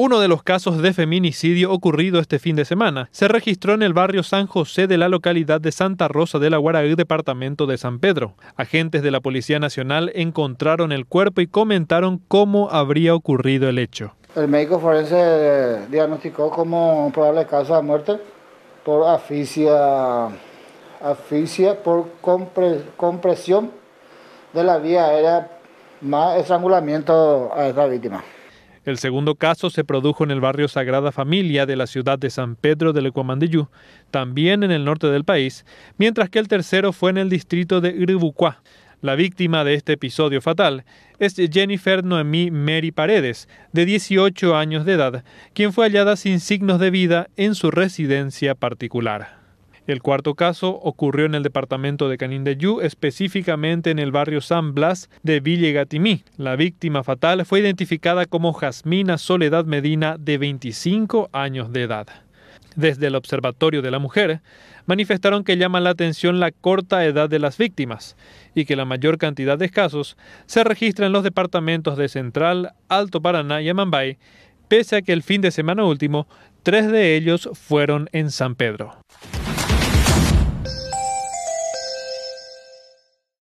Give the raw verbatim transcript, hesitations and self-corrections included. Uno de los casos de feminicidio ocurrido este fin de semana se registró en el barrio San José de la localidad de Santa Rosa de la Guaraí, departamento de San Pedro. Agentes de la Policía Nacional encontraron el cuerpo y comentaron cómo habría ocurrido el hecho. El médico forense diagnosticó como probable causa de muerte por asfixia, asfixia por compre, compresión de la vía aérea más estrangulamiento a esta víctima. El segundo caso se produjo en el barrio Sagrada Familia de la ciudad de San Pedro de Canindeyú, también en el norte del país, mientras que el tercero fue en el distrito de Iribuquá. La víctima de este episodio fatal es Jennifer Noemí Mary Paredes, de dieciocho años de edad, quien fue hallada sin signos de vida en su residencia particular. El cuarto caso ocurrió en el departamento de Canindeyú, específicamente en el barrio San Blas de Villegatimí. La víctima fatal fue identificada como Jasmina Soledad Medina, de veinticinco años de edad. Desde el Observatorio de la Mujer, manifestaron que llama la atención la corta edad de las víctimas y que la mayor cantidad de casos se registra en los departamentos de Central, Alto Paraná y Amambay, pese a que el fin de semana último, tres de ellos fueron en San Pedro.